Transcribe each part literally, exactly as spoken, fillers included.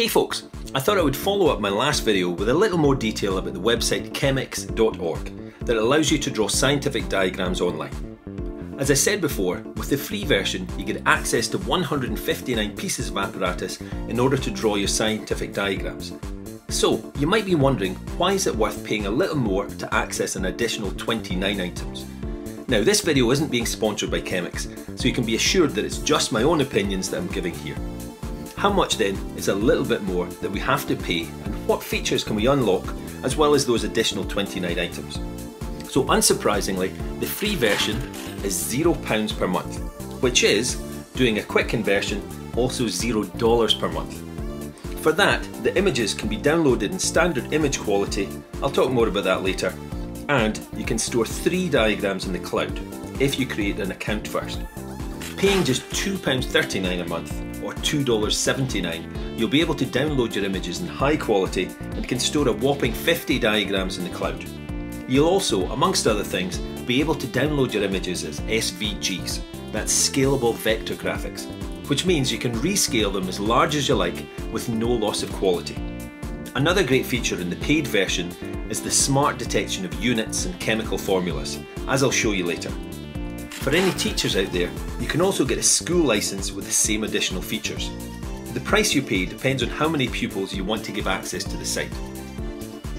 Hey folks, I thought I would follow up my last video with a little more detail about the website Chemix dot org that allows you to draw scientific diagrams online. As I said before, with the free version you get access to one hundred fifty-nine pieces of apparatus in order to draw your scientific diagrams. So you might be wondering, why is it worth paying a little more to access an additional twenty-nine items? Now, this video isn't being sponsored by Chemix, so you can be assured that it's just my own opinions that I'm giving here. How much then is a little bit more that we have to pay, and what features can we unlock as well as those additional twenty-nine items? So unsurprisingly, the free version is zero pounds per month, which is, doing a quick conversion, also zero dollars per month. For that, the images can be downloaded in standard image quality, I'll talk more about that later, and you can store three diagrams in the cloud, if you create an account first. Paying just two pounds thirty-nine a month, or two dollars seventy-nine, you'll be able to download your images in high quality and can store a whopping fifty diagrams in the cloud. You'll also, amongst other things, be able to download your images as S V Gs, that's Scalable Vector Graphics, which means you can rescale them as large as you like with no loss of quality. Another great feature in the paid version is the smart detection of units and chemical formulas, as I'll show you later. For any teachers out there, you can also get a school license with the same additional features. The price you pay depends on how many pupils you want to give access to the site.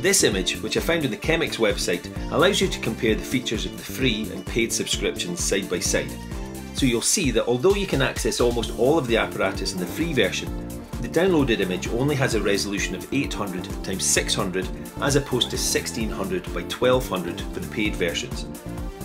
This image, which I found on the Chemix website, allows you to compare the features of the free and paid subscriptions side by side. So you'll see that although you can access almost all of the apparatus in the free version, the downloaded image only has a resolution of eight hundred by six hundred as opposed to sixteen hundred by twelve hundred for the paid versions.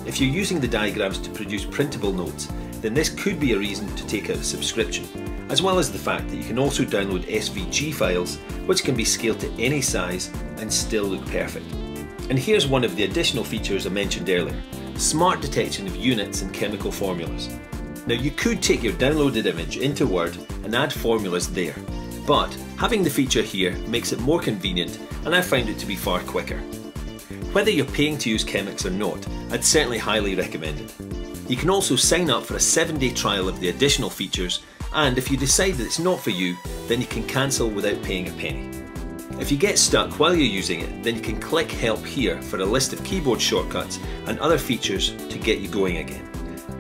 If you're using the diagrams to produce printable notes, then this could be a reason to take out a subscription, as well as the fact that you can also download S V G files, which can be scaled to any size and still look perfect. And here's one of the additional features I mentioned earlier: smart detection of units and chemical formulas. Now, you could take your downloaded image into Word and add formulas there, but having the feature here makes it more convenient, and I found it to be far quicker. Whether you're paying to use Chemix or not, I'd certainly highly recommend it. You can also sign up for a seven day trial of the additional features, and if you decide that it's not for you, then you can cancel without paying a penny. If you get stuck while you're using it, then you can click Help here for a list of keyboard shortcuts and other features to get you going again.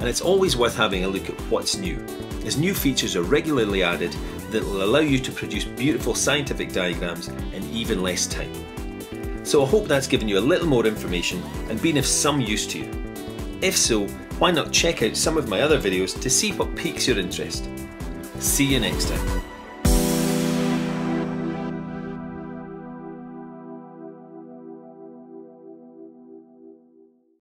And it's always worth having a look at what's new, as new features are regularly added that will allow you to produce beautiful scientific diagrams in even less time. So I hope that's given you a little more information and been of some use to you. If so, why not check out some of my other videos to see what piques your interest. See you next time.